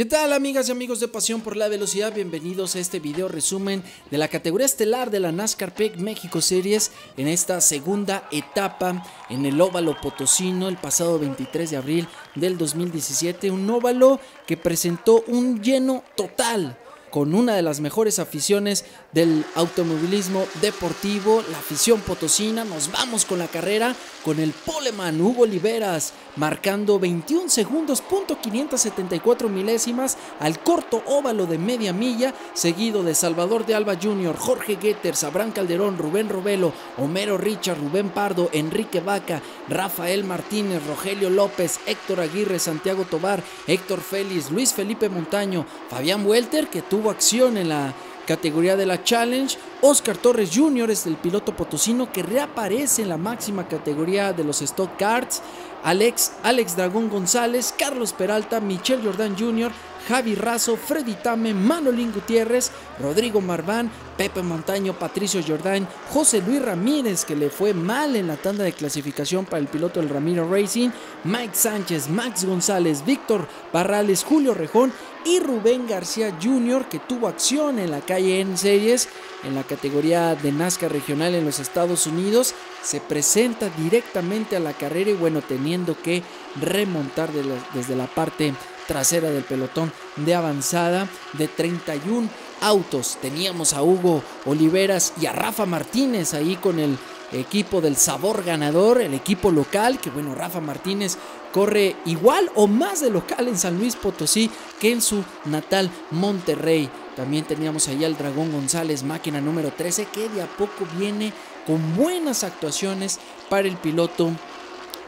¿Qué tal, amigas y amigos de Pasión por la Velocidad? Bienvenidos a este video resumen de la categoría estelar de la NASCAR Peak México Series en esta segunda etapa en el óvalo potosino el pasado 23 de abril del 2017. Un óvalo que presentó un lleno total con una de las mejores aficiones del automovilismo deportivo, la afición potosina. Nos vamos con la carrera con el poleman Hugo Oliveras, marcando 21 segundos, .574 milésimas al corto óvalo de media milla, seguido de Salvador de Alba Jr., Jorge Goeters, Abraham Calderón, Rubén Rovelo, Homero Richard, Rubén Pardo, Enrique Vaca, Rafael Martínez, Rogelio López, Héctor Aguirre, Santiago Tobar, Héctor Félix, Luis Felipe Montaño, Fabián Welter, que tuvo acción en la categoría de la Challenge. Oscar Torres Jr. es el piloto potosino que reaparece en la máxima categoría de los Stock Cars. Alex Dragón González, Carlos Peralta, Michel Jourdain Jr., Xavi Razo, Freddy Tame, Manolín Gutiérrez, Rodrigo Marván, Pepe Montaño, Patricio Jordán, José Luis Ramírez, que le fue mal en la tanda de clasificación para el piloto del Ramiro Racing, Mike Sánchez, Max González, Víctor Barrales, Julio Rejón y Rubén García Jr., que tuvo acción en la calle N Series en la categoría de NASCAR regional en los Estados Unidos. Se presenta directamente a la carrera y bueno, teniendo que remontar desde la parte trasera del pelotón de avanzada de 31 autos. Teníamos a Hugo Oliveras y a Rafa Martínez ahí con el equipo del sabor ganador, el equipo local, que bueno, Rafa Martínez corre igual o más de local en San Luis Potosí que en su natal Monterrey. También teníamos allá al Dragón González, máquina número 13, que de a poco viene con buenas actuaciones para el piloto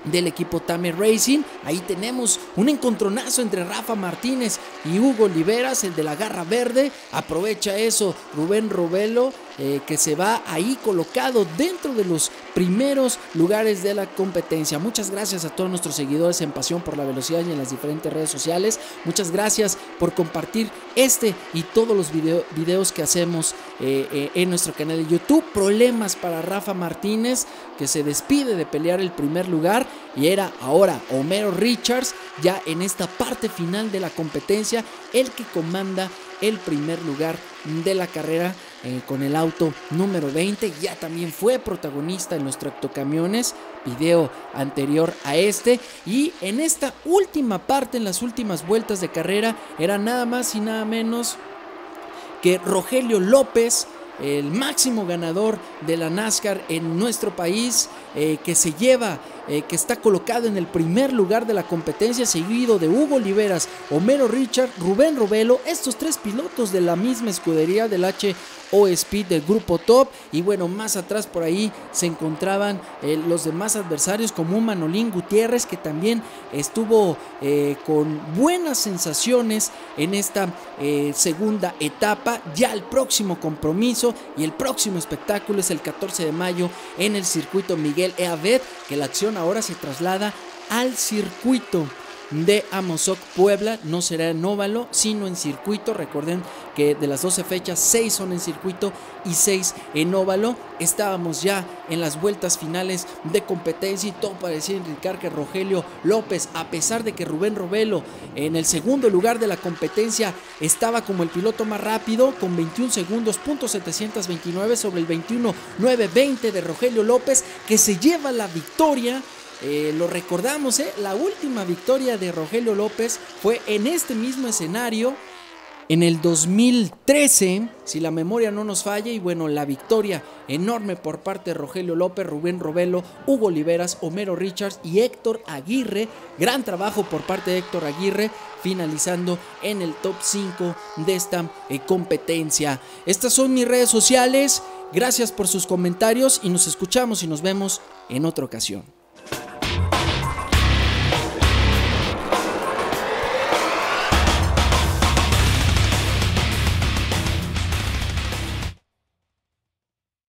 del equipo Tame Racing. Ahí tenemos un encontronazo entre Rafa Martínez y Hugo Oliveras, el de la garra verde. Aprovecha eso Rubén Rovelo, que se va ahí colocado dentro de los primeros lugares de la competencia. Muchas gracias a todos nuestros seguidores en Pasión por la Velocidad y en las diferentes redes sociales. Muchas gracias por compartir este y todos los videos que hacemos en nuestro canal de YouTube. Problemas para Rafa Martínez, que se despide de pelear el primer lugar, y era ahora Homero Richards, ya en esta parte final de la competencia, el que comanda el primer lugar de la carrera con el auto número 20. Ya también fue protagonista en los tractocamiones, video anterior a este, y en esta última parte, en las últimas vueltas de carrera, era nada más y nada menos que Rogelio López, el máximo ganador de la NASCAR en nuestro país, que se lleva, que está colocado en el primer lugar de la competencia, seguido de Hugo Oliveras, Homero Richard, Rubén Rovelo, estos tres pilotos de la misma escudería del HO Speed del grupo Top. Y bueno, más atrás por ahí se encontraban los demás adversarios, como Manolín Gutiérrez, que también estuvo con buenas sensaciones en esta segunda etapa. Ya el próximo compromiso y el próximo espectáculo es el 14 de mayo en el circuito Miguel E. Abed, que la acción ahora se traslada al circuito de Amozoc, Puebla. No será en óvalo, sino en circuito. Recuerden que de las 12 fechas, 6 son en circuito y 6 en óvalo. Estábamos ya en las vueltas finales de competencia y todo parecía indicar que Rogelio López, a pesar de que Rubén Rovelo en el segundo lugar de la competencia estaba como el piloto más rápido con 21 segundos, .729 sobre el 21.920 de Rogelio López, que se lleva la victoria. Lo recordamos, la última victoria de Rogelio López fue en este mismo escenario en el 2013, si la memoria no nos falla. Y bueno, la victoria enorme por parte de Rogelio López, Rubén Rovelo, Hugo Oliveras, Homero Richards y Héctor Aguirre. Gran trabajo por parte de Héctor Aguirre, finalizando en el top 5 de esta competencia. Estas son mis redes sociales, gracias por sus comentarios y nos escuchamos y nos vemos en otra ocasión.